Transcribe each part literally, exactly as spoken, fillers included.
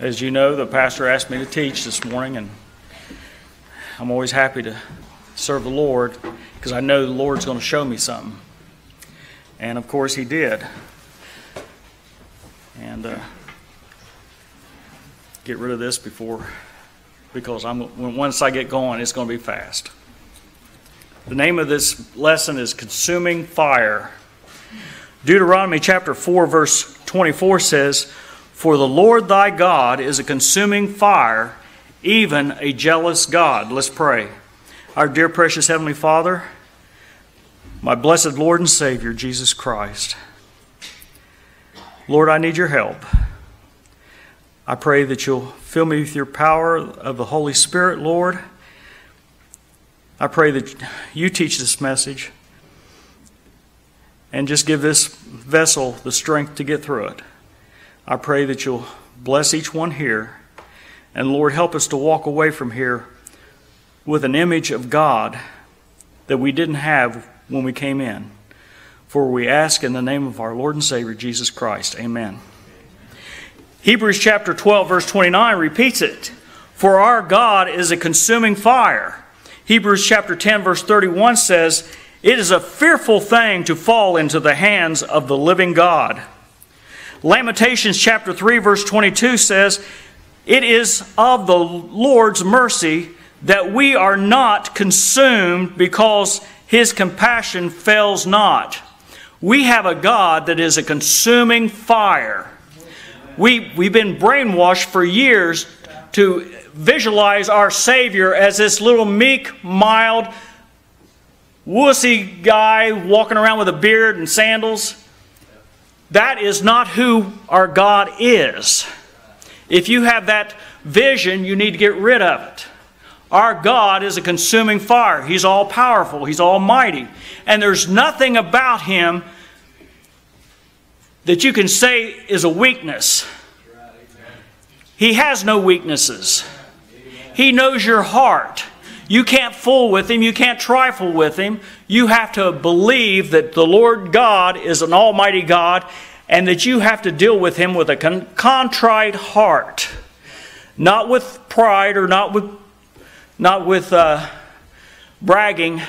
As you know, the pastor asked me to teach this morning, and I'm always happy to serve the Lord because I know the Lord's going to show me something. And of course, He did. And uh, get rid of this before, because I'm once I get going, it's going to be fast. The name of this lesson is Consuming Fire. Deuteronomy chapter four, verse twenty-four says, "For the Lord thy God is a consuming fire, even a jealous God." Let's pray. Our dear, precious Heavenly Father, my blessed Lord and Savior, Jesus Christ. Lord, I need your help. I pray that you'll fill me with your power of the Holy Spirit, Lord. I pray that you teach this message and just give this vessel the strength to get through it. I pray that you'll bless each one here. And Lord, help us to walk away from here with an image of God that we didn't have when we came in. For we ask in the name of our Lord and Savior, Jesus Christ. Amen. Hebrews chapter twelve, verse twenty-nine repeats it. "For our God is a consuming fire." Hebrews chapter ten, verse thirty-one says, "It is a fearful thing to fall into the hands of the living God." Lamentations chapter three, verse twenty-two says, "It is of the Lord's mercy that we are not consumed, because His compassion fails not." We have a God that is a consuming fire. We, we've been brainwashed for years to visualize our Savior as this little meek, mild, wussy guy walking around with a beard and sandals. That is not who our God is. If you have that vision, you need to get rid of it. Our God is a consuming fire. He's all-powerful. He's almighty. And there's nothing about Him that you can say is a weakness. He has no weaknesses. He knows your heart. You can't fool with Him. You can't trifle with Him. You have to believe that the Lord God is an almighty God, and that you have to deal with Him with a con contrite heart. Not with pride, or not with, not with uh, bragging.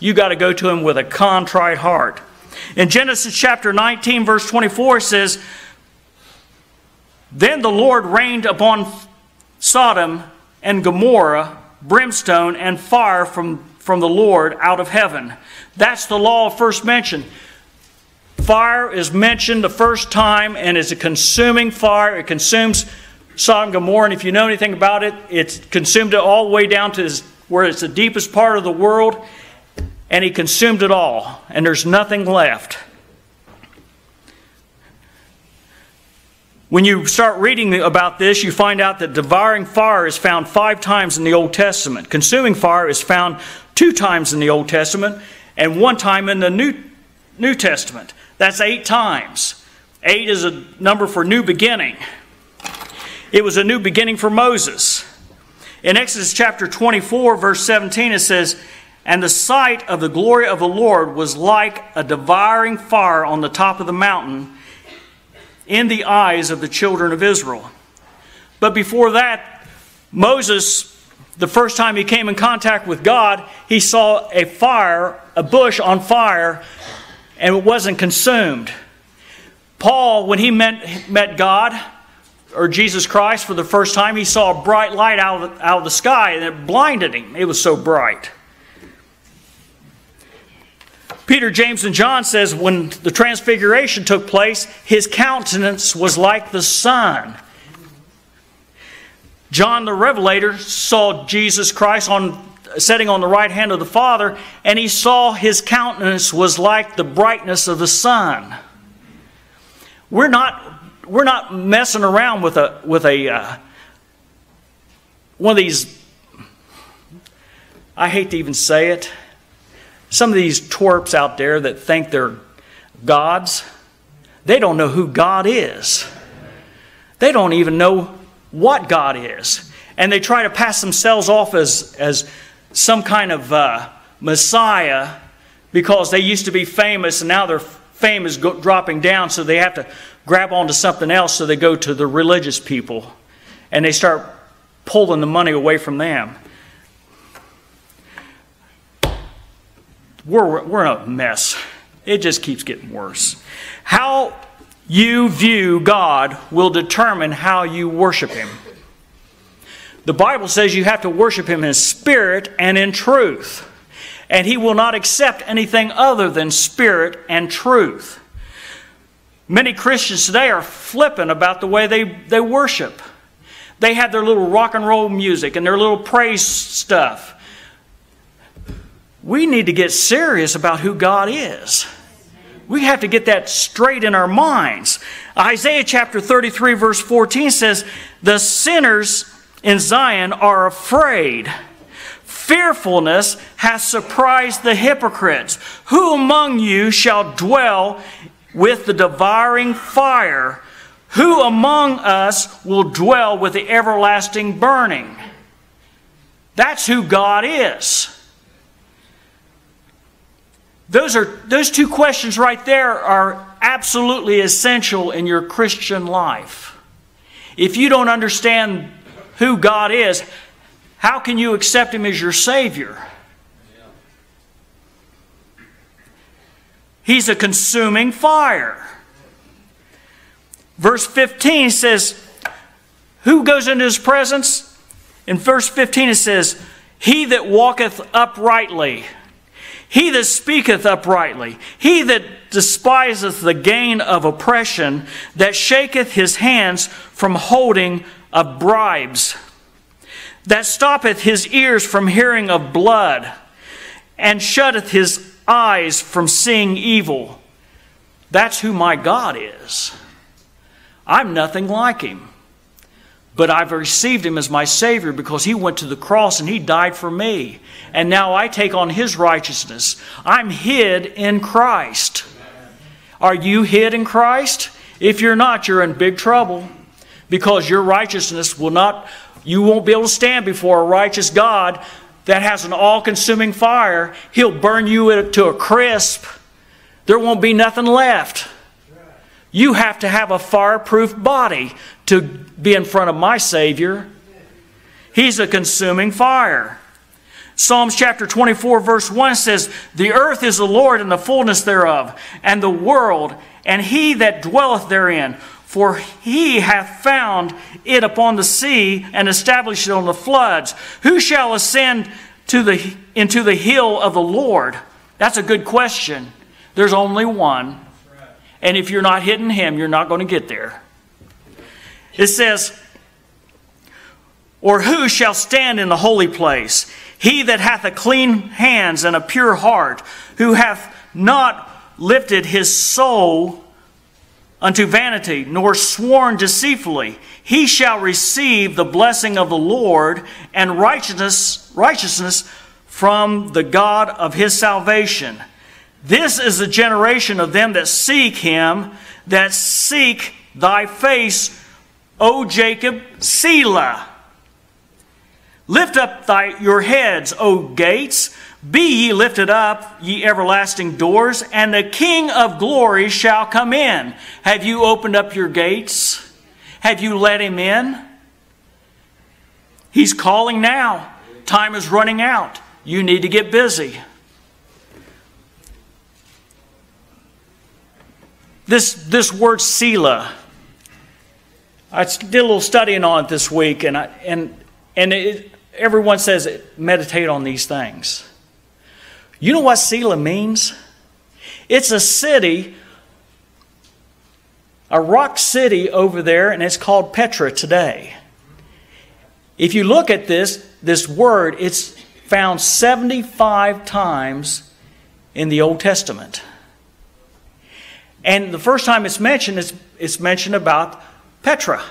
You got to go to Him with a contrite heart. In Genesis chapter nineteen, verse twenty-four says, "Then the Lord rained upon Sodom and Gomorrah brimstone and fire from, from the Lord out of heaven." That's the law first mentioned. Fire is mentioned the first time, and it's a consuming fire. It consumes Sodom and Gomorrah, and if you know anything about it, it's consumed it all the way down to where it's the deepest part of the world, and He consumed it all, and there's nothing left. When you start reading about this, you find out that devouring fire is found five times in the Old Testament. Consuming fire is found two times in the Old Testament and one time in the New, New Testament. That's eight times. Eight is a number for new beginning. It was a new beginning for Moses. In Exodus chapter twenty-four, verse seventeen, it says, "And the sight of the glory of the Lord was like a devouring fire on the top of the mountain, in the eyes of the children of Israel." But before that, Moses, the first time he came in contact with God, he saw a fire, a bush on fire, and it wasn't consumed. Paul, when he met, met God, or Jesus Christ, for the first time, he saw a bright light out of, out of the sky, and it blinded him. It was so bright. Peter, James, and John says when the transfiguration took place, His countenance was like the sun. John the Revelator saw Jesus Christ on, sitting on the right hand of the Father, and he saw His countenance was like the brightness of the sun. We're not, we're not messing around with a, with a uh, one of these, I hate to even say it, some of these twerps out there that think they're gods. They don't know who God is. They don't even know what God is. And they try to pass themselves off as, as some kind of uh, Messiah, because they used to be famous and now their fame is go dropping down, so they have to grab onto something else, so they go to the religious people and they start pulling the money away from them. We're, we're a mess. It just keeps getting worse. How you view God will determine how you worship Him. The Bible says you have to worship Him in spirit and in truth. And He will not accept anything other than spirit and truth. Many Christians today are flippant about the way they, they worship. They have their little rock and roll music and their little praise stuff. We need to get serious about who God is. We have to get that straight in our minds. Isaiah chapter thirty-three verse fourteen says, "The sinners in Zion are afraid. Fearfulness has surprised the hypocrites. Who among you shall dwell with the devouring fire? Who among us will dwell with the everlasting burning?" That's who God is. Those are, those two questions right there are absolutely essential in your Christian life. If you don't understand who God is, how can you accept Him as your Savior? He's a consuming fire. Verse fifteen says, who goes into His presence? In verse fifteen it says, "He that walketh uprightly, he that speaketh uprightly, he that despiseth the gain of oppression, that shaketh his hands from holding of bribes, that stoppeth his ears from hearing of blood, and shutteth his eyes from seeing evil." That's who my God is. I'm nothing like Him. But I've received Him as my Savior because He went to the cross and He died for me. And now I take on His righteousness. I'm hid in Christ. Are you hid in Christ? If you're not, you're in big trouble. Because your righteousness will not, you won't be able to stand before a righteous God that has an all-consuming fire. He'll burn you to a crisp. There won't be nothing left. You have to have a fireproof body to be in front of my Savior. He's a consuming fire. Psalms chapter twenty-four verse one says, "The earth is the Lord and the fullness thereof, and the world, and he that dwelleth therein. For he hath found it upon the sea, and established it on the floods. Who shall ascend to the, into the hill of the Lord?" That's a good question. There's only one. And if you're not hitting Him, you're not going to get there. It says, "Or who shall stand in the holy place? He that hath a clean hands and a pure heart, who hath not lifted his soul unto vanity, nor sworn deceitfully, he shall receive the blessing of the Lord, and righteousness, righteousness from the God of his salvation. This is the generation of them that seek Him, that seek thy face, O Jacob, Selah. Lift up thy, your heads, O gates. Be ye lifted up, ye everlasting doors, and the King of glory shall come in." Have you opened up your gates? Have you let Him in? He's calling now. Time is running out. You need to get busy. This, this word Selah, I did a little studying on it this week, and, I, and, and it, everyone says, it, meditate on these things. You know what Selah means? It's a city, a rock city over there, and it's called Petra today. If you look at this, this word, it's found seventy-five times in the Old Testament. And the first time it's mentioned, it's, it's mentioned about Petra.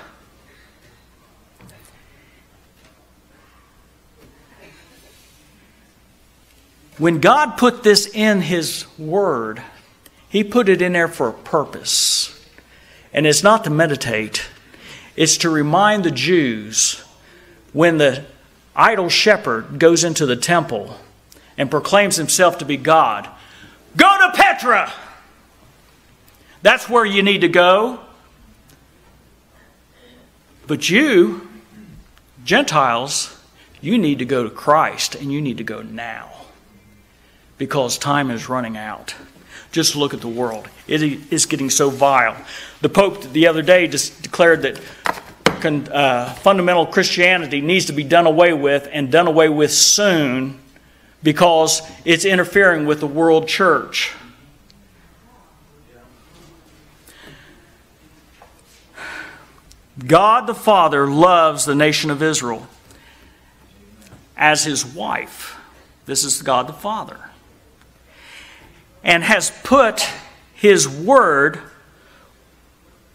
When God put this in His Word, He put it in there for a purpose. And it's not to meditate. It's to remind the Jews when the idol shepherd goes into the temple and proclaims himself to be God, "Go to Petra! That's where you need to go." But you, Gentiles, you need to go to Christ, and you need to go now, because time is running out. Just look at the world. It is getting so vile. The Pope the other day just declared that uh, fundamental Christianity needs to be done away with, and done away with soon, because it's interfering with the world church. God the Father loves the nation of Israel as his wife. This is God the Father. And has put his word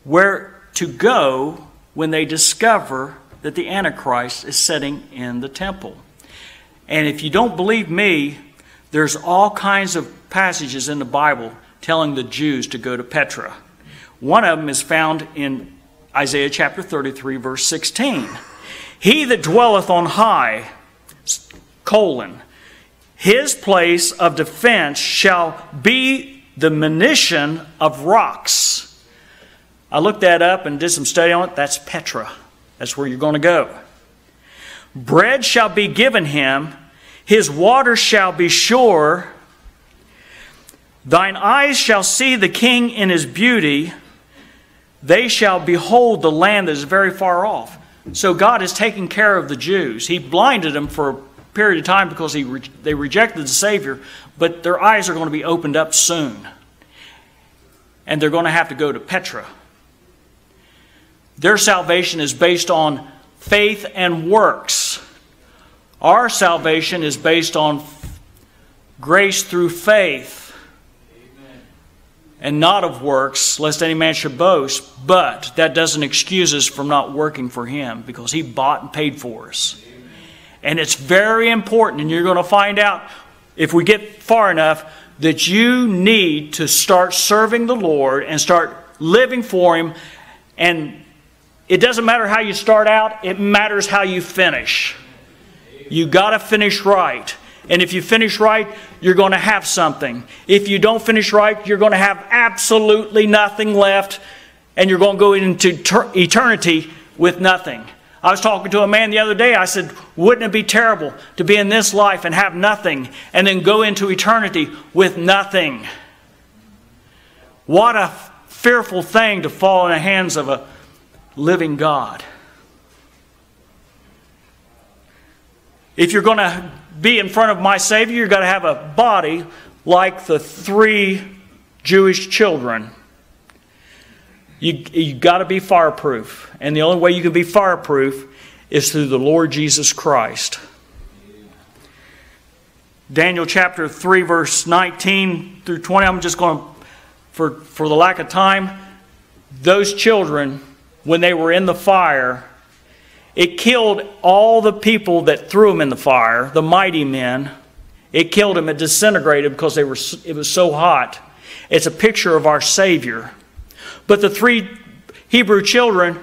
where to go when they discover that the Antichrist is sitting in the temple. And if you don't believe me, there's all kinds of passages in the Bible telling the Jews to go to Petra. One of them is found in Isaiah chapter thirty-three, verse sixteen. He that dwelleth on high, colon, his place of defense shall be the munition of rocks. I looked that up and did some study on it. That's Petra. That's where you're going to go. Bread shall be given him. His water shall be sure. Thine eyes shall see the king in his beauty. They shall behold the land that is very far off. So God is taking care of the Jews. He blinded them for a period of time because he re they rejected the Savior, but their eyes are going to be opened up soon. And they're going to have to go to Petra. Their salvation is based on faith and works. Our salvation is based on grace through faith. And not of works, lest any man should boast. But that doesn't excuse us from not working for him, because he bought and paid for us. Amen. And it's very important, and you're going to find out, if we get far enough, that you need to start serving the Lord and start living for him. And it doesn't matter how you start out, it matters how you finish. You got to finish right. And if you finish right, you're going to have something. If you don't finish right, you're going to have absolutely nothing left, and you're going to go into eternity with nothing. I was talking to a man the other day. I said, wouldn't it be terrible to be in this life and have nothing, and then go into eternity with nothing? What a fearful thing to fall in the hands of a living God. If you're going to be in front of my Savior, you've got to have a body like the three Jewish children. You, you've got to be fireproof. And the only way you can be fireproof is through the Lord Jesus Christ. Daniel chapter three, verse nineteen through twenty. I'm just going to, for, for the lack of time, those children, when they were in the fire, it killed all the people that threw him in the fire, the mighty men. It killed him. It disintegrated because they were, it was so hot. It's a picture of our Savior. But the three Hebrew children,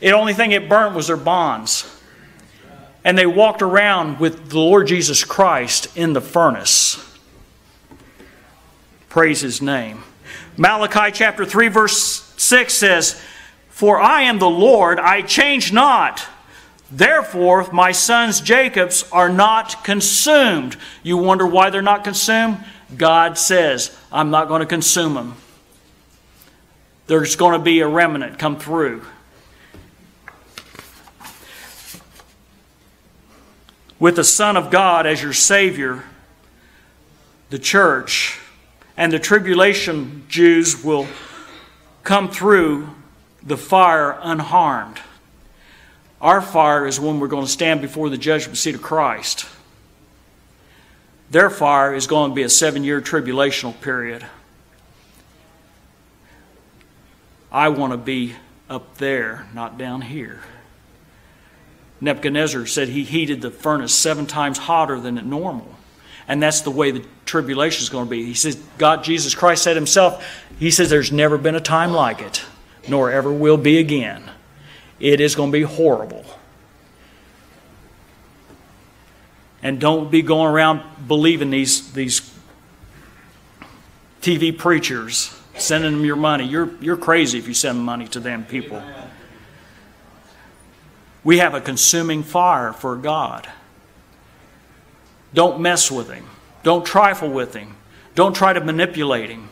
the only thing it burnt was their bonds. And they walked around with the Lord Jesus Christ in the furnace. Praise His name. Malachi chapter three, verse six says, for I am the Lord, I change not. Therefore, my sons Jacob's are not consumed. You wonder why they're not consumed? God says, I'm not going to consume them. There's going to be a remnant come through. With the Son of God as your Savior, the church and the tribulation Jews will come through the fire unharmed. Our fire is when we're going to stand before the judgment seat of Christ. Their fire is going to be a seven-year tribulational period. I want to be up there, not down here. Nebuchadnezzar said he heated the furnace seven times hotter than normal. And that's the way the tribulation is going to be. He says, God, Jesus Christ said himself, he says there's never been a time like it, nor ever will be again. It is going to be horrible. And don't be going around believing these, these T V preachers, sending them your money. You're, you're crazy if you send money to them people. We have a consuming fire for God. Don't mess with Him. Don't trifle with Him. Don't try to manipulate Him.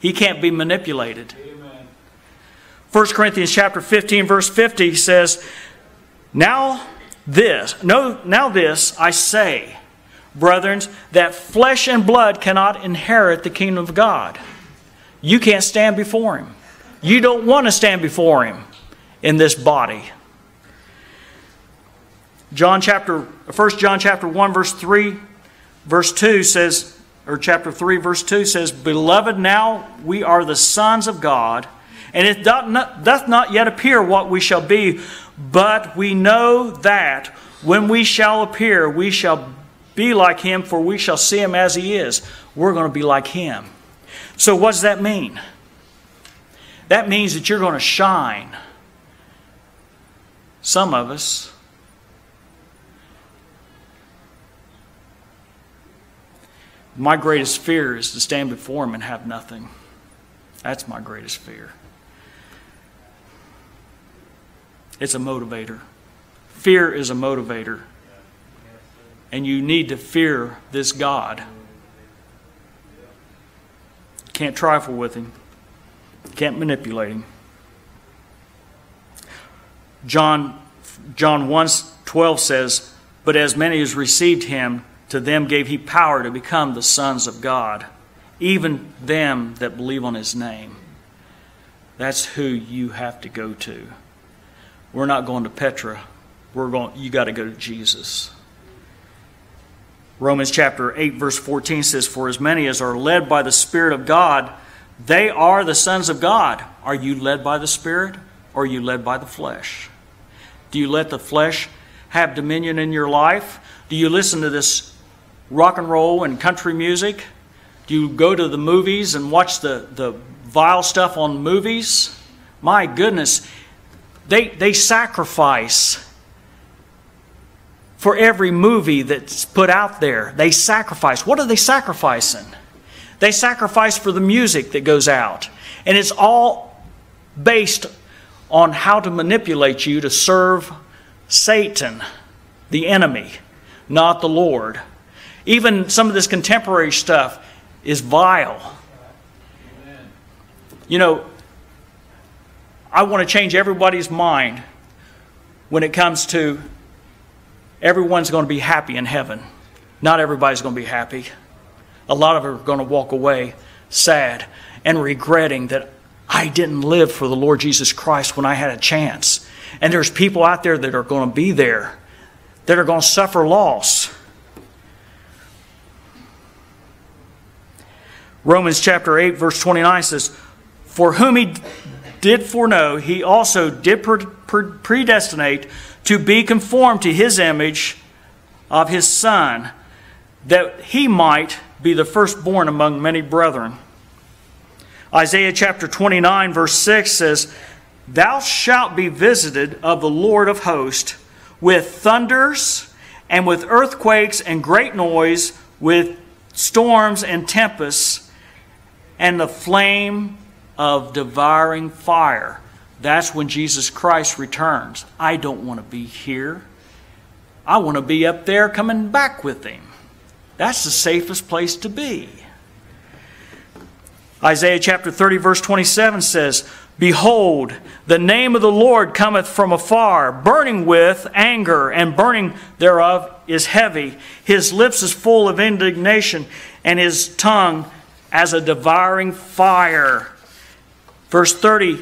He can't be manipulated. Amen. First Corinthians chapter fifteen verse fifty says, Now this, no, now this I say, brethren, that flesh and blood cannot inherit the kingdom of God. You can't stand before Him. You don't want to stand before Him in this body. John chapter, First John chapter one verse three, verse two says, or chapter three verse two says, Beloved, now we are the sons of God, and it doth not, doth not yet appear what we shall be, but we know that when we shall appear, we shall be like Him, for we shall see Him as He is. We're going to be like Him. So what does that mean? That means that you're going to shine. Some of us. My greatest fear is to stand before Him and have nothing. That's my greatest fear. It's a motivator. Fear is a motivator. And you need to fear this God. Can't trifle with Him. Can't manipulate Him. John, John one twelve says, But as many as received Him, to them gave He power to become the sons of God, even them that believe on His name. That's who you have to go to. We're not going to Petra. We're going. You got to go to Jesus. Romans chapter eight verse fourteen says, For as many as are led by the Spirit of God, they are the sons of God. Are you led by the Spirit, or are you led by the flesh? Do you let the flesh have dominion in your life? Do you listen to this rock and roll and country music? Do you go to the movies and watch the, the vile stuff on movies? My goodness, they, they sacrifice for every movie that's put out there. They sacrifice. What are they sacrificing? They sacrifice for the music that goes out. And it's all based on how to manipulate you to serve Satan, the enemy, not the Lord. Even some of this contemporary stuff is vile. Amen. You know, I want to change everybody's mind when it comes to everyone's going to be happy in heaven. Not everybody's going to be happy. A lot of them are going to walk away sad and regretting that I didn't live for the Lord Jesus Christ when I had a chance. And there's people out there that are going to be there that are going to suffer loss. Romans chapter eight verse twenty-nine says, For whom He did foreknow, He also did predestinate to be conformed to His image of His Son, that He might be the firstborn among many brethren. Isaiah chapter twenty-nine verse six says, Thou shalt be visited of the Lord of hosts, with thunders, and with earthquakes, and great noise, with storms and tempests, and the flame of devouring fire. That's when Jesus Christ returns. I don't want to be here. I want to be up there coming back with Him. That's the safest place to be. Isaiah chapter thirty verse twenty-seven says, Behold, the name of the Lord cometh from afar, burning with anger, and burning thereof is heavy. His lips is full of indignation, and His tongue as a devouring fire. Verse thirty,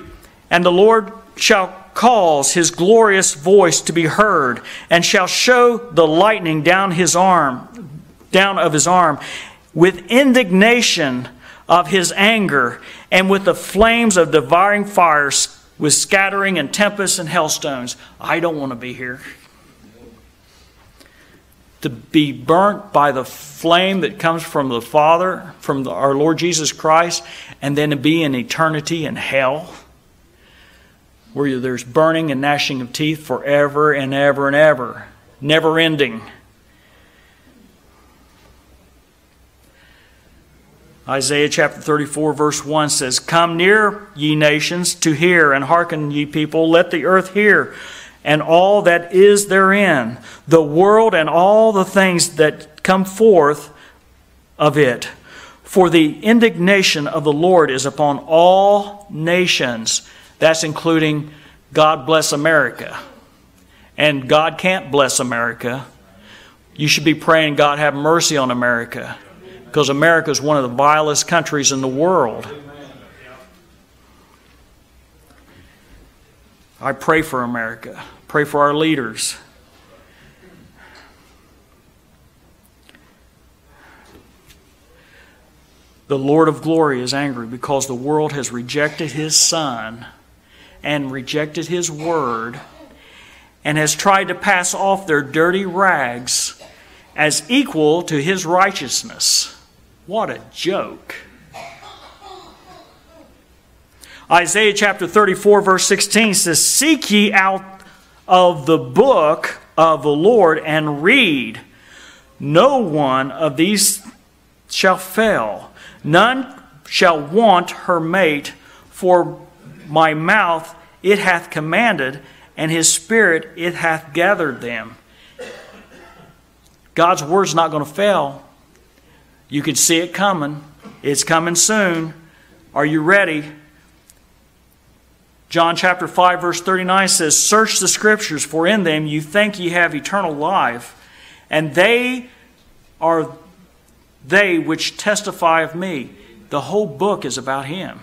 And the Lord shall cause His glorious voice to be heard, and shall show the lightning down His arm, down of His arm, with indignation of His anger, and with the flames of devouring fires, with scattering and tempests and hailstones. I don't want to be here. To be burnt by the flame that comes from the Father, from the, our Lord Jesus Christ, and then to be in eternity in hell, where there's burning and gnashing of teeth forever and ever and ever, never ending. Isaiah chapter thirty-four verse one says, Come near, ye nations, to hear, and hearken, ye people. Let the earth hear, and all that is therein, the world and all the things that come forth of it. For the indignation of the Lord is upon all nations. That's including God bless America. And God can't bless America. You should be praying, God have mercy on America, because America is one of the vilest countries in the world. I pray for America. Pray for our leaders. The Lord of glory is angry because the world has rejected His Son and rejected His Word and has tried to pass off their dirty rags as equal to His righteousness. What a joke. Isaiah chapter thirty-four verse sixteen says, "Seek ye out of the book of the Lord and read. No one of these shall fail. None shall want her mate, for my mouth it hath commanded, and His Spirit it hath gathered them." God's word's not going to fail. You can see it coming. It's coming soon. Are you ready? John chapter five verse thirty-nine says, "Search the Scriptures, for in them you think ye have eternal life, and they are they which testify of me." The whole book is about Him.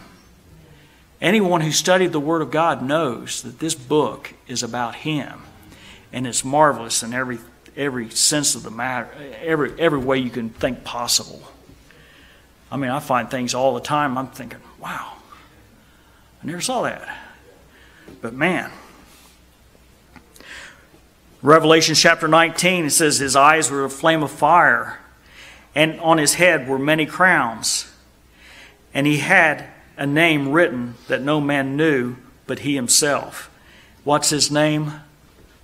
Anyone who studied the Word of God knows that this book is about Him, and it's marvelous in every every sense of the matter, every every way you can think possible. I mean, I find things all the time. I'm thinking, wow, I never saw that, but man. Revelation chapter nineteen, it says, "His eyes were a flame of fire, and on his head were many crowns, and he had a name written that no man knew but he himself." What's his name?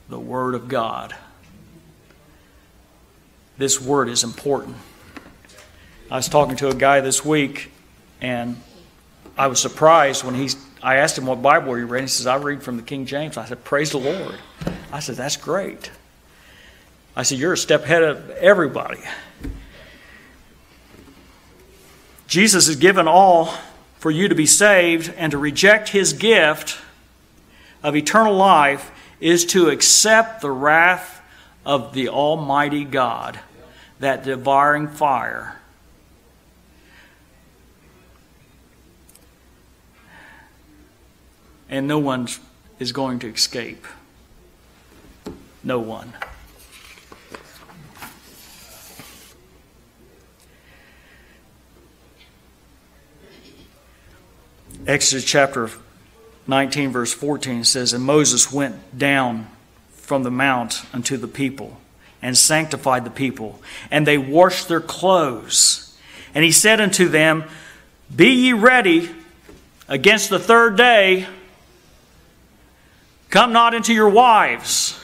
The Word of God. This Word is important. I was talking to a guy this week, and I was surprised when he, I asked him what Bible he read. He says, "I read from the King James." I said, "Praise the Lord." I said, "That's great." I said, "You're a step ahead of everybody." Jesus has given all for you to be saved, and to reject His gift of eternal life is to accept the wrath of the Almighty God, that devouring fire. And no one is going to escape. No one. Exodus chapter nineteen verse fourteen says, "And Moses went down from the mount unto the people, and sanctified the people, and they washed their clothes. And he said unto them, Be ye ready against the third day. Come not into your wives.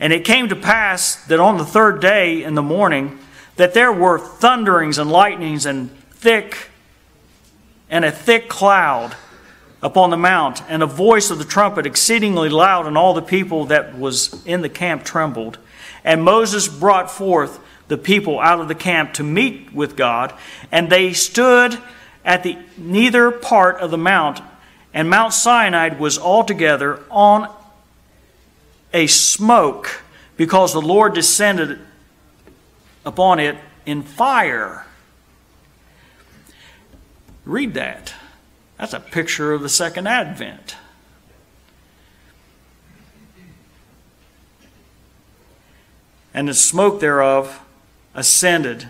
And it came to pass that on the third day in the morning, that there were thunderings and lightnings and thick and a thick cloud upon the mount, and a voice of the trumpet exceedingly loud, and all the people that was in the camp trembled. And Moses brought forth the people out of the camp to meet with God, and they stood at the neither part of the mount, and Mount Sinai was altogether on a smoke, because the Lord descended upon it in fire." Read that. That's a picture of the second advent. "And the smoke thereof ascended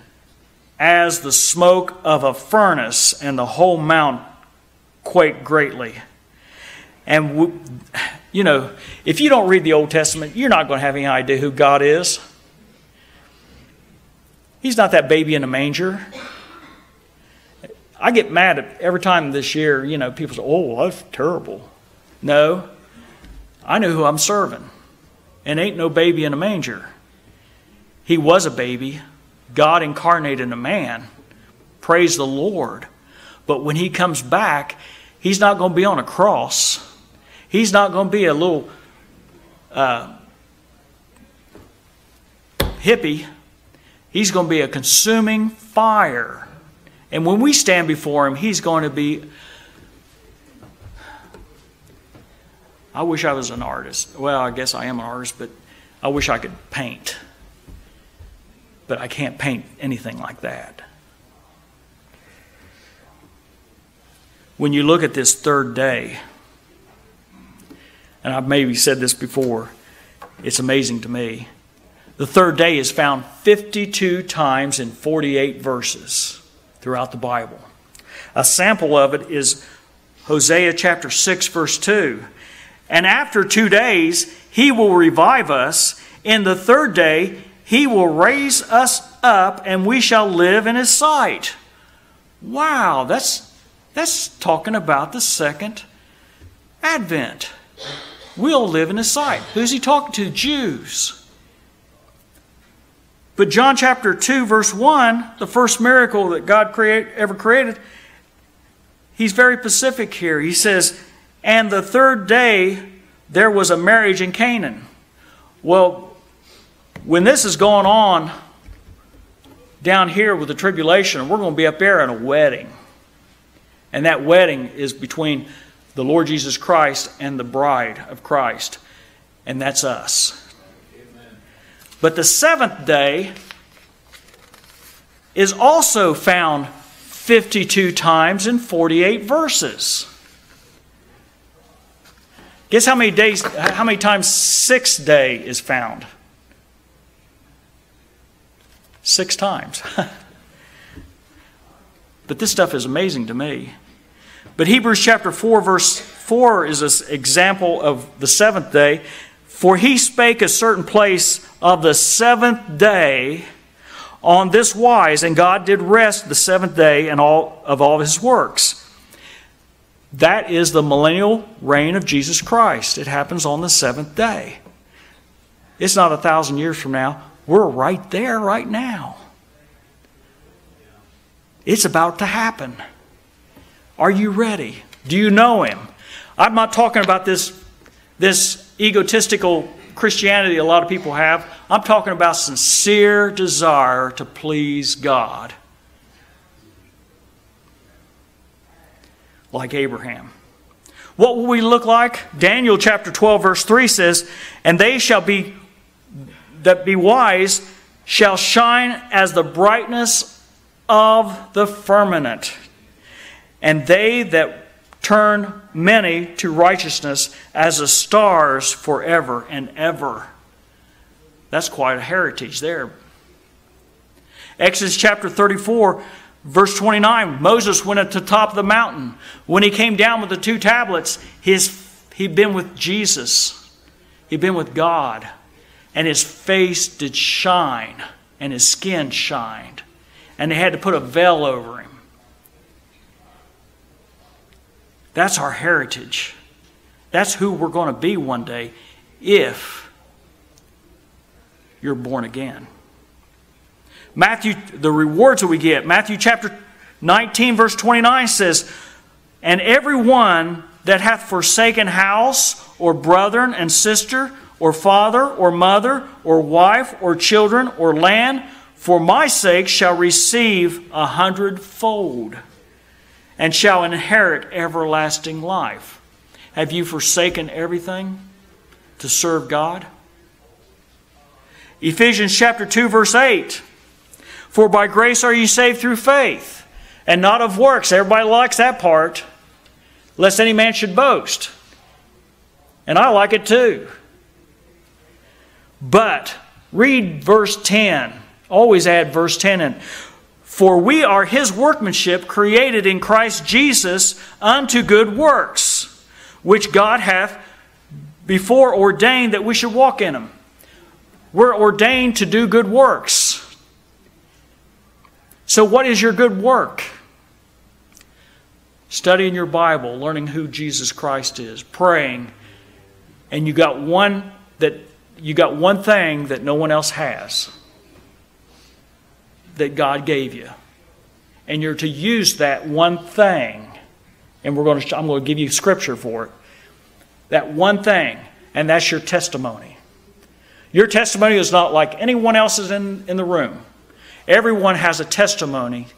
as the smoke of a furnace, and the whole mount quaked greatly." And, you know, if you don't read the Old Testament, you're not going to have any idea who God is. He's not that baby in a manger. I get mad at every time this year, you know, people say, "Oh, that's terrible." No, I know who I'm serving. And ain't no baby in a manger. He was a baby. God incarnated in a man. Praise the Lord. But when He comes back, He's not going to be on a cross. He's not going to be a little uh, hippie. He's going to be a consuming fire. And when we stand before him, he's going to be... I wish I was an artist. Well, I guess I am an artist, but I wish I could paint. But I can't paint anything like that. When you look at this third day, and I've maybe said this before, it's amazing to me. The third day is found fifty-two times in forty-eight verses throughout the Bible. A sample of it is Hosea chapter six, verse two. And after two days, he will revive us. In the third day, he will raise us up, and we shall live in his sight. Wow, that's... That's talking about the second advent. We'll live in his sight. Who's he talking to? Jews. But John chapter two, verse one, the first miracle that God create, ever created, he's very specific here. He says, and the third day there was a marriage in Canaan. Well, when this is going on down here with the tribulation, we're going to be up there at a wedding. And that wedding is between the Lord Jesus Christ and the bride of Christ. And that's us. Amen. But the seventh day is also found fifty-two times in forty-eight verses. Guess how many days, how many times sixth day is found? Six times. But this stuff is amazing to me. But Hebrews chapter four, verse four is an example of the seventh day. For he spake a certain place of the seventh day on this wise, and God did rest the seventh day and all of all his works. That is the millennial reign of Jesus Christ. It happens on the seventh day. It's not a thousand years from now. We're right there right now. It's about to happen. Are you ready? Do you know him? I'm not talking about this, this egotistical Christianity a lot of people have. I'm talking about sincere desire to please God. Like Abraham. What will we look like? Daniel chapter twelve verse three says, and they shall be that be wise shall shine as the brightness of of the firmament, and they that turn many to righteousness as the stars forever and ever. That's quite a heritage there. Exodus chapter thirty-four, verse twenty-nine, Moses went up to the top of the mountain. When he came down with the two tablets, his, he'd been with Jesus. He'd been with God. And his face did shine, and his skin shined. And they had to put a veil over him. That's our heritage. That's who we're going to be one day if you're born again. Matthew, the rewards that we get. Matthew chapter nineteen verse twenty-nine says, and everyone that hath forsaken house or brethren and sister or father or mother or wife or children or land for my sake shall receive a hundredfold and shall inherit everlasting life. Have you forsaken everything to serve God? Ephesians chapter two verse eight. For by grace are you saved through faith and not of works. Everybody likes that part. Lest any man should boast. And I like it too. But read verse ten. Always add verse ten in. For we are his workmanship created in Christ Jesus unto good works, which God hath before ordained that we should walk in them. We're ordained to do good works. So what is your good work? Studying your Bible, learning who Jesus Christ is, praying, and you got one that you got one thing that no one else has. That God gave you. And you're to use that one thing. And we're going to, I'm going to give you scripture for it. that one thing, and that's your testimony. Your testimony is not like anyone else's in, in the room. Everyone has a testimony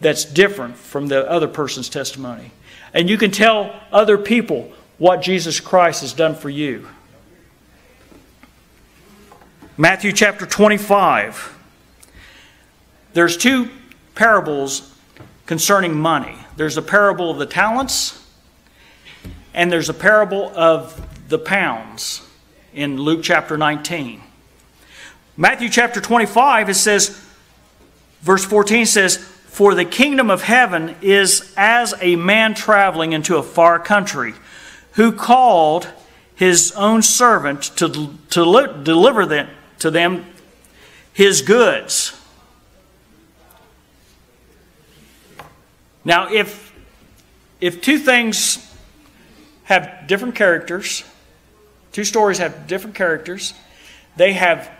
that's different from the other person's testimony. And you can tell other people what Jesus Christ has done for you. Matthew chapter twenty-five. There's two parables concerning money. There's a parable of the talents, and there's a parable of the pounds in Luke chapter nineteen. Matthew chapter twenty-five, it says, verse fourteen says, "For the kingdom of heaven is as a man traveling into a far country, who called his own servant to, to deliver them, to them his goods." Now, if, if two things have different characters, two stories have different characters, they have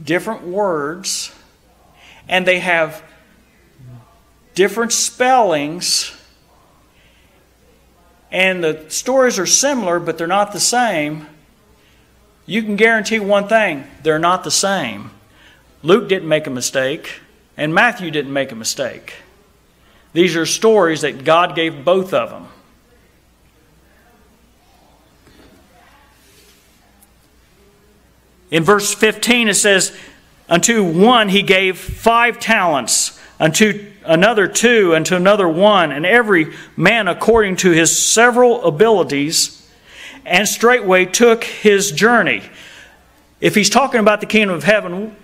different words, and they have different spellings, and the stories are similar, but they're not the same, you can guarantee one thing: they're not the same. Luke didn't make a mistake, and Matthew didn't make a mistake. These are stories that God gave both of them. In verse fifteen it says, "Unto one he gave five talents, unto another two, unto another one, and every man according to his several abilities, and straightway took his journey." If he's talking about the kingdom of heaven,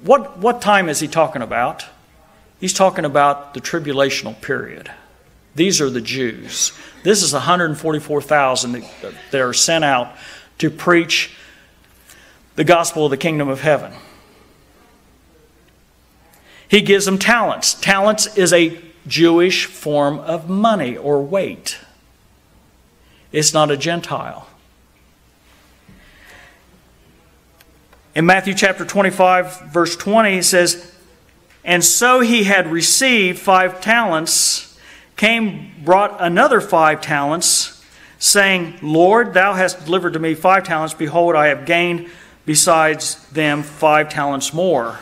what, what time is he talking about? He's talking about the tribulational period. These are the Jews. This is one hundred forty-four thousand that are sent out to preach the gospel of the kingdom of heaven. He gives them talents. Talents is a Jewish form of money or weight. It's not a Gentile. In Matthew chapter twenty-five, verse twenty, it says, "And so he had received five talents, came, brought another five talents, saying, Lord, thou hast delivered to me five talents. Behold, I have gained besides them five talents more."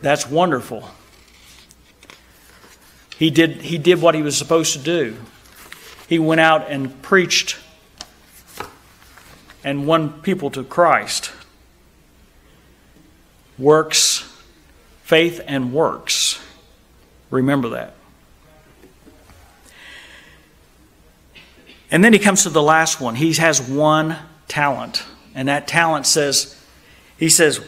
That's wonderful. He did, he did what he was supposed to do. He went out and preached and won people to Christ. Works. Faith and works. Remember that. And then he comes to the last one. He has one talent. And that talent says, he says,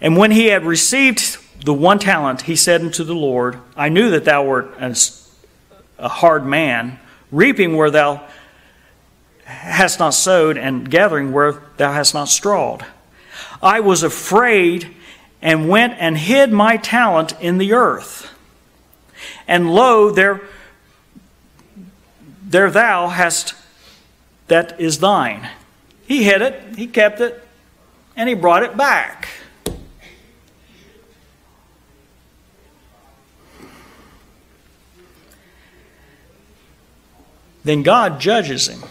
"And when he had received the one talent, he said unto the Lord, I knew that thou wert a hard man, reaping where thou hast not sowed, and gathering where thou hast not strawed. I was afraid, and went and hid my talent in the earth. And lo, there, there thou hast that is thine." He hid it, he kept it, and he brought it back. Then God judges him.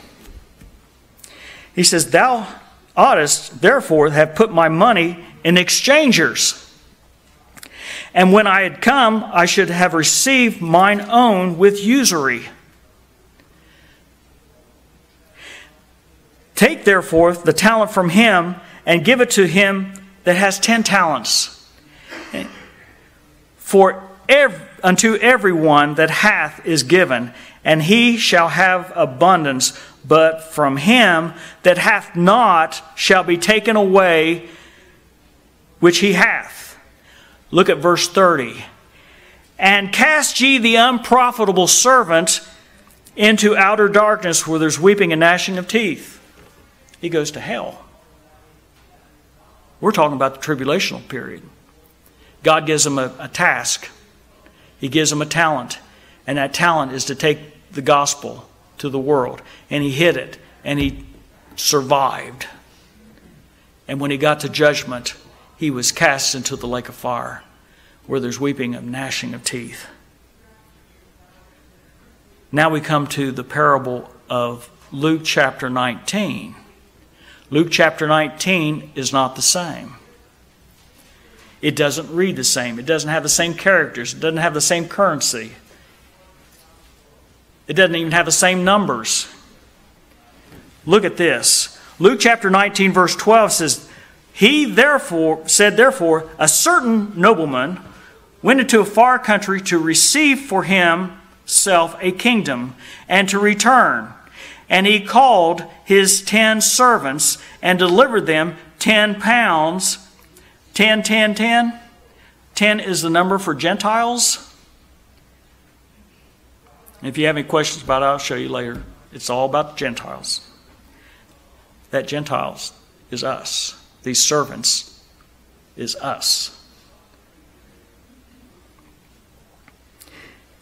He says, "Thou oughtest therefore have put my money in exchangers. And when I had come, I should have received mine own with usury. Take therefore the talent from him, and give it to him that has ten talents. For every, unto everyone that hath is given, and he shall have abundance. But from him that hath not shall be taken away which he hath." Look at verse thirty. "And cast ye the unprofitable servant into outer darkness, where there's weeping and gnashing of teeth." He goes to hell. We're talking about the tribulational period. God gives him a, a task. He gives him a talent. And that talent is to take the gospel to the world. And he hid it. And he survived. And when he got to judgment, he was cast into the lake of fire, where there's weeping and gnashing of teeth. Now we come to the parable of Luke chapter nineteen. Luke chapter nineteen is not the same. It doesn't read the same. It doesn't have the same characters. It doesn't have the same currency. It doesn't even have the same numbers. Look at this. Luke chapter nineteen verse twelve says, He therefore said, therefore, a certain nobleman went into a far country to receive for himself a kingdom and to return. And he called his ten servants and delivered them ten pounds. Ten, ten, ten. Ten is the number for Gentiles. If you have any questions about it, I'll show you later. It's all about the Gentiles. That Gentiles is us. These servants is us.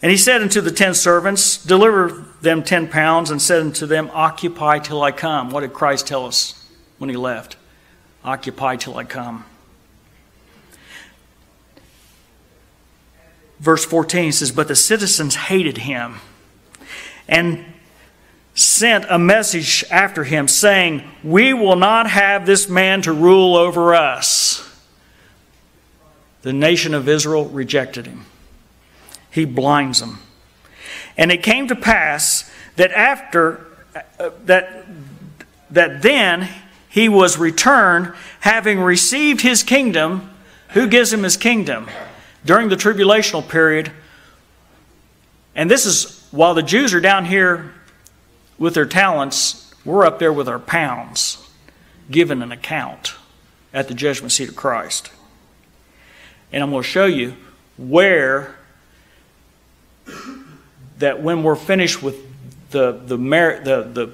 And he said unto the ten servants, deliver them ten pounds, and said unto them, occupy till I come. What did Christ tell us when he left? Occupy till I come. Verse fourteen says, but the citizens hated him and sent a message after him, saying, we will not have this man to rule over us. The nation of Israel rejected him. He blinds them. And it came to pass that after uh, that that then he was returned, having received his kingdom. Who gives him his kingdom? During the tribulational period. And this is while the Jews are down here with their talents, we're up there with our pounds, given an account at the judgment seat of Christ. And I'm going to show you where that when we're finished with the the merit, the, the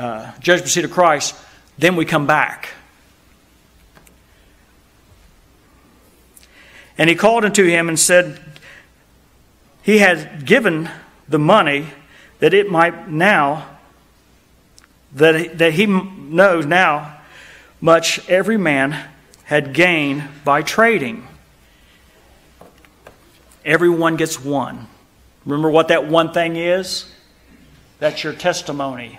uh, judgment seat of Christ, then we come back. And he called unto him and said, he had given the money that it might now, that, that he knows now much every man had gained by trading. Everyone gets one. Remember what that one thing is? That's your testimony.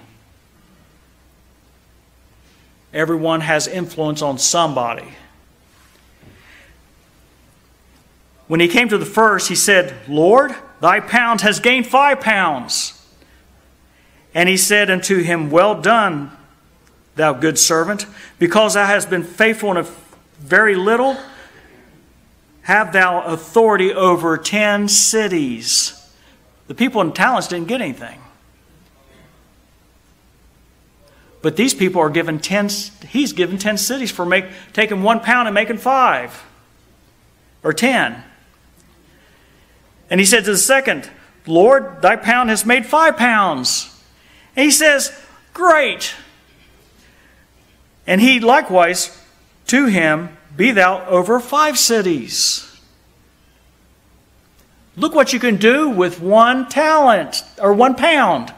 Everyone has influence on somebody. When he came to the first, he said, Lord, thy pound has gained five pounds. And he said unto him, well done, thou good servant, because thou hast been faithful in a very little, have thou authority over ten cities. The people in talents didn't get anything. But these people are given ten, he's given ten cities for make, taking one pound and making five or ten. And he said to the second, Lord, thy pound has made five pounds. And he says, great. And he likewise to him, be thou over five cities. Look what you can do with one talent or one pound.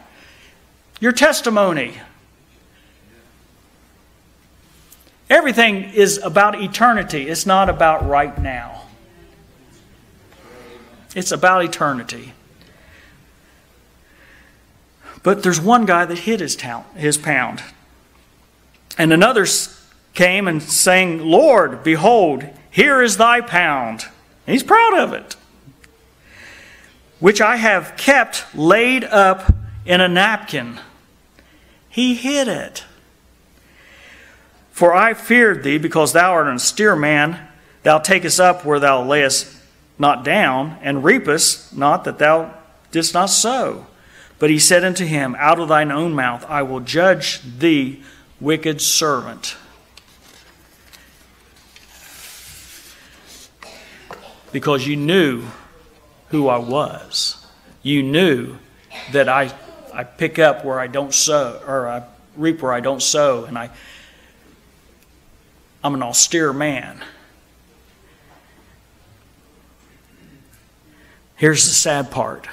Your testimony. Everything is about eternity. It's not about right now. It's about eternity. But there's one guy that hid his talent, his pound. And another came and saying, Lord, behold, here is thy pound. And he's proud of it. Which I have kept laid up in a napkin. He hid it. For I feared thee, because thou art an austere man. Thou takest up where thou layest not down, and reapest not that thou didst not sow. But he said unto him, out of thine own mouth I will judge thee, wicked servant. Because you knew who I was. You knew that I, I pick up where I don't sow, or I reap where I don't sow, and I, I'm an austere man. Here's the sad part.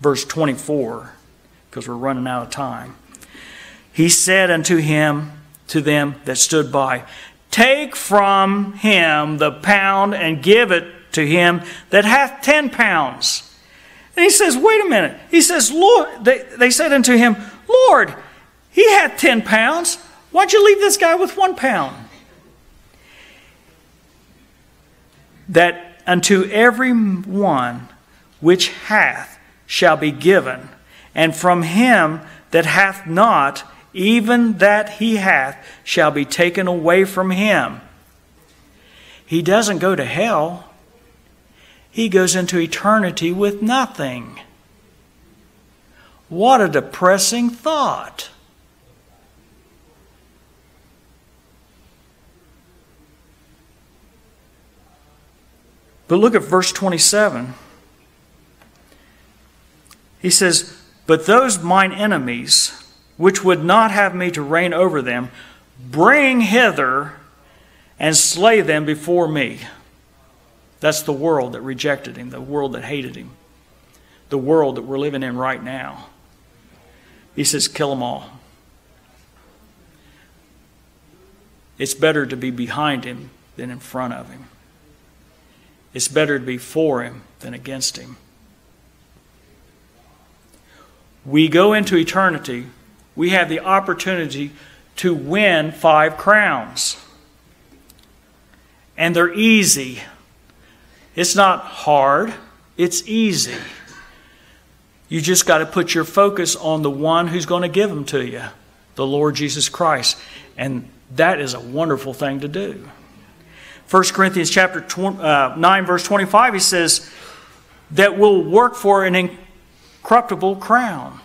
Verse twenty-four, because we're running out of time. He said unto him, to them that stood by, take from him the pound and give it to him that hath ten pounds. And he says, wait a minute. He says, Lord, they, they said unto him, Lord, he had ten pounds. Why'd you leave this guy with one pound? That unto every one which hath shall be given, and from him that hath not, even that he hath, shall be taken away from him. He doesn't go to hell. He goes into eternity with nothing. What a depressing thought. But look at verse twenty-seven. He says, but those mine enemies, which would not have me to reign over them, bring hither and slay them before me. That's the world that rejected him, the world that hated him, the world that we're living in right now. He says, kill them all. It's better to be behind him than in front of him. It's better to be for him than against him. We go into eternity. We have the opportunity to win five crowns. And they're easy. It's not hard. It's easy. You just got to put your focus on the one who's going to give them to you, the Lord Jesus Christ. And that is a wonderful thing to do. First Corinthians chapter nine, verse twenty-five, he says, that will work for an incorruptible crown.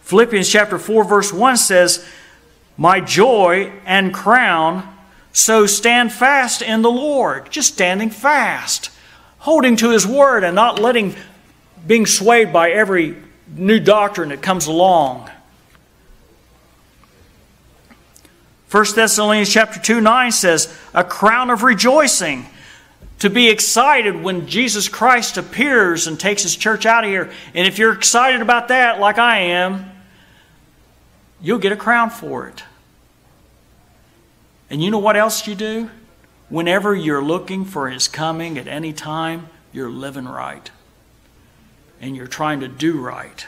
Philippians chapter four, verse one says, my joy and crown, so stand fast in the Lord. Just standing fast, holding to His Word and not letting, being swayed by every new doctrine that comes along. First Thessalonians chapter two, nine says, a crown of rejoicing, to be excited when Jesus Christ appears and takes His church out of here. And if you're excited about that, like I am, you'll get a crown for it. And you know what else you do? Whenever you're looking for His coming at any time, you're living right. And you're trying to do right.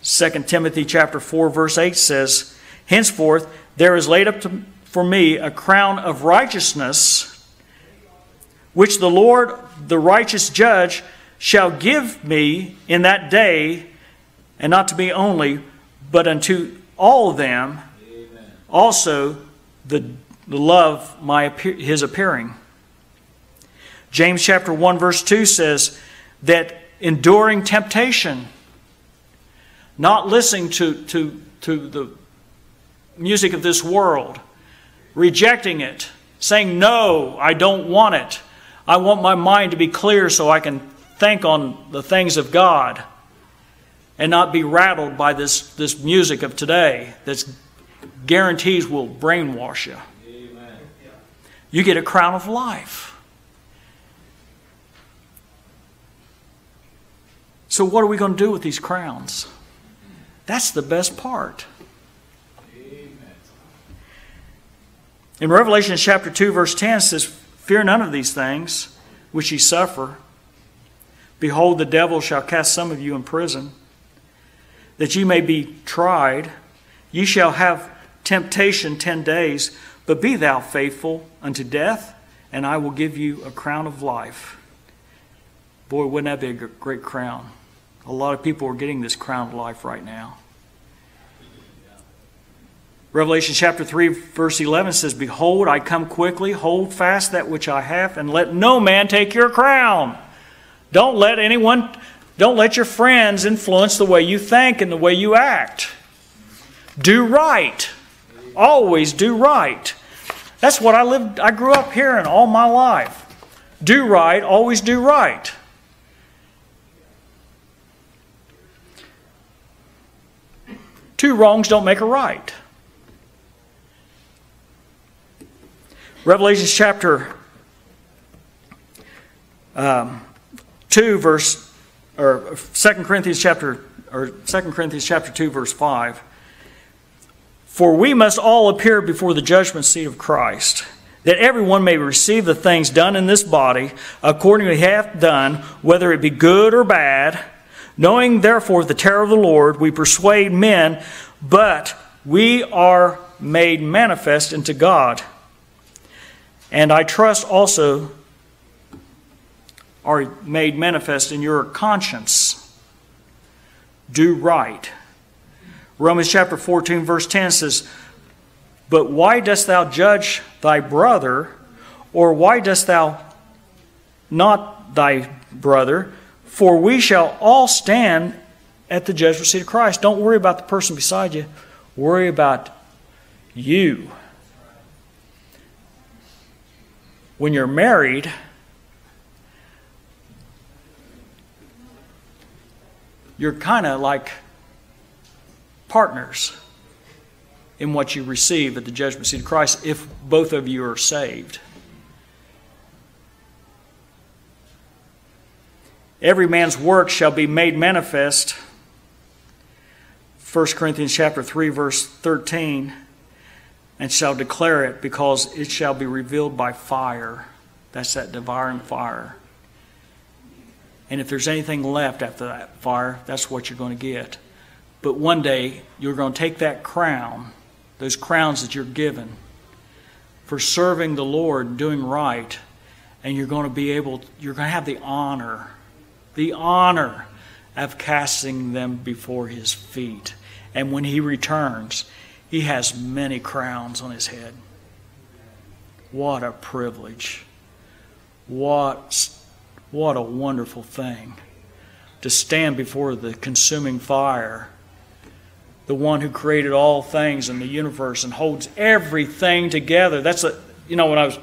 Second Timothy chapter four, verse eight says, henceforth there is laid up to, for me a crown of righteousness, which the Lord, the righteous judge, shall give me in that day, and not to me only, but unto all of them. Amen. Also the, the love my his appearing. James chapter one verse two says that enduring temptation, not listening to, to, to the music of this world, rejecting it, saying, no, I don't want it. I want my mind to be clear so I can think on the things of God and not be rattled by this, this music of today that guarantees will brainwash you. Amen. You get a crown of life. So what are we going to do with these crowns? That's the best part. Amen. In Revelation chapter two, verse ten, it says, fear none of these things which ye suffer. Behold, the devil shall cast some of you in prison, that ye may be tried. Ye shall have temptation ten days, but be thou faithful unto death, and I will give you a crown of life. Boy, wouldn't that be a great crown? A lot of people are getting this crown of life right now. Revelation chapter three, verse eleven says, behold, I come quickly, hold fast that which I have, and let no man take your crown. Don't let anyone, don't let your friends influence the way you think and the way you act. Do right. Always do right. That's what I lived, I grew up hearing all my life. Do right, always do right. Two wrongs don't make a right. Revelation chapter um, two, verse, or Second Corinthians chapter, or Second Corinthians chapter two, verse five. For we must all appear before the judgment seat of Christ, that everyone may receive the things done in this body, according to hath done, whether it be good or bad. Knowing therefore the terror of the Lord, we persuade men, but we are made manifest unto God. And I trust also are made manifest in your conscience. Do right. Romans chapter fourteen verse ten says, But why dost thou judge thy brother, or why dost thou not thy brother? For we shall all stand at the judgment seat of Christ. Don't worry about the person beside you. Worry about you. When you're married, you're kind of like partners in what you receive at the judgment seat of Christ if both of you are saved. Every man's work shall be made manifest. First Corinthians chapter three, verse thirteen, and shall declare it, because it shall be revealed by fire. That's that devouring fire. And if there's anything left after that fire, that's what you're going to get. But one day, you're going to take that crown, those crowns that you're given for serving the Lord, doing right, and you're going to be able, you're going to have the honor, the honor of casting them before His feet. And when He returns, He has many crowns on His head. What a privilege. What What a wonderful thing to stand before the consuming fire, the one who created all things in the universe and holds everything together. That's a, you know, when I was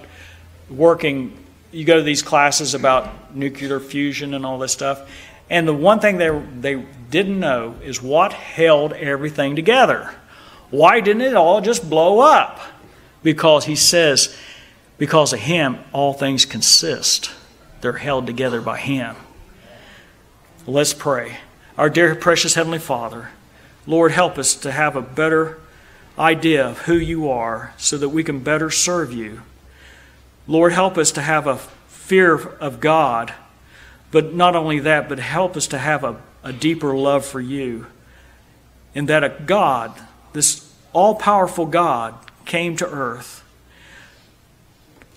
working, you go to these classes about nuclear fusion and all this stuff, and the one thing they, they didn't know is what held everything together. Why didn't it all just blow up? Because He says, because of Him, all things consist. They're held together by Him. Let's pray. Our dear, precious Heavenly Father, Lord, help us to have a better idea of who You are so that we can better serve You. Lord, help us to have a fear of God, but not only that, but help us to have a, a deeper love for You, and that a God, this all-powerful God, came to earth,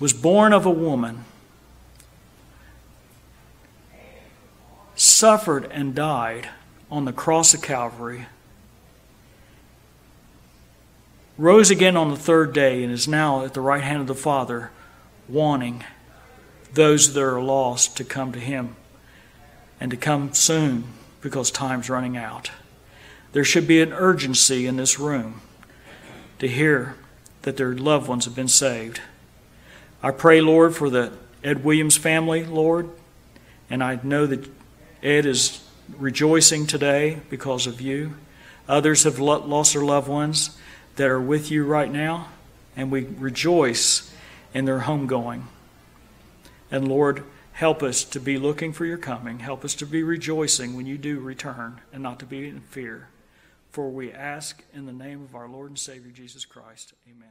was born of a woman, suffered and died on the cross of Calvary, rose again on the third day, and is now at the right hand of the Father, wanting those that are lost to come to Him, and to come soon, because time's running out. There should be an urgency in this room to hear that their loved ones have been saved. I pray, Lord, for the Ed Williams family, Lord, and I know that Ed is rejoicing today because of You. Others have lost their loved ones that are with You right now, and we rejoice in their homegoing. And Lord, help us to be looking for Your coming. Help us to be rejoicing when You do return, and not to be in fear. For we ask in the name of our Lord and Savior, Jesus Christ. Amen.